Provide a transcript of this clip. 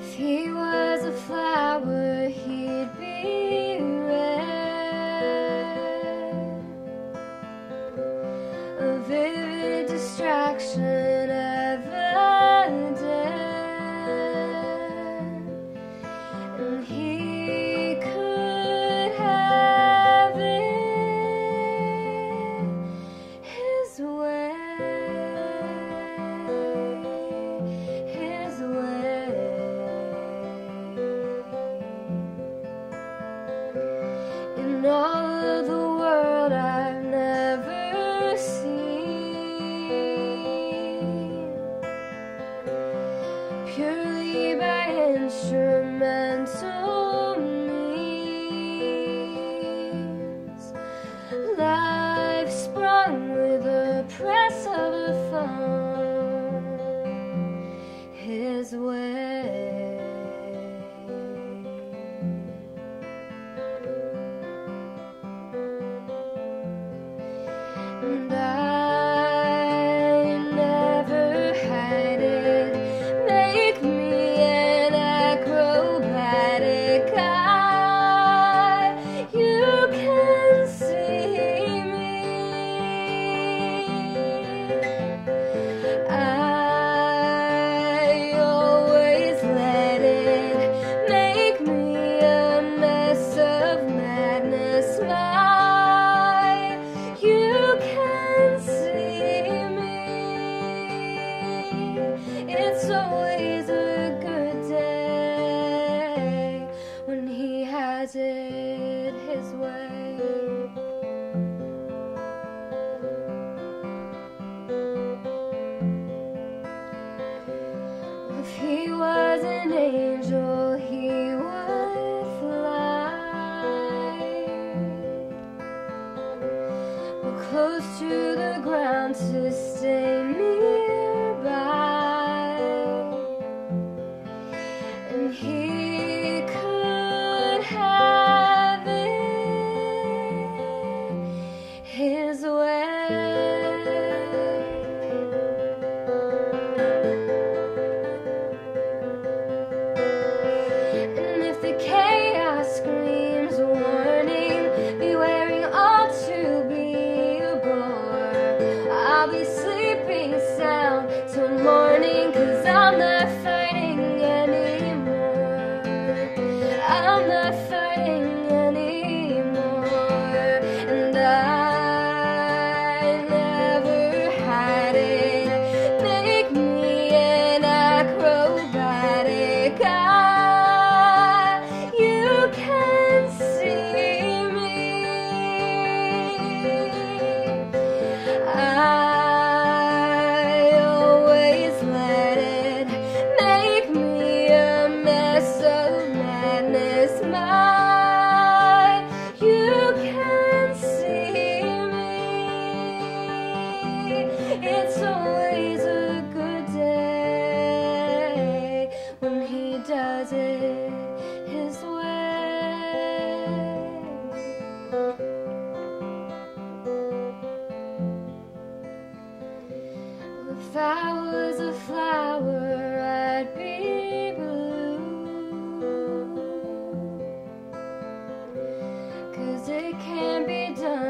If he was a flower, he'd be red, a vivid distraction of the dead. And he could have it his way, his way. In all of the world I've never seen, purely by instrumental means, life sprung with the press of a phone, his way. And I never had it make me an acrobatic eye. You can see me. I always let it make me a mess of madness. It's always a good day when he has it his way. If he was an angel, he would fly, but close to the ground to stay nearby. He could have it his way. And if the chaos screams a warning, be wearing all to be a bore, I'll be sleeping sound till morning, 'cause I'm not fighting any. I'm not fighting anymore. And I never had it make me an acrobatic eye. You can see me. I always let it make me a mess of madness, my. You can see me. It's always a good day when he does it his way. If I was a flower, I'd be blue, 'cause it can be done.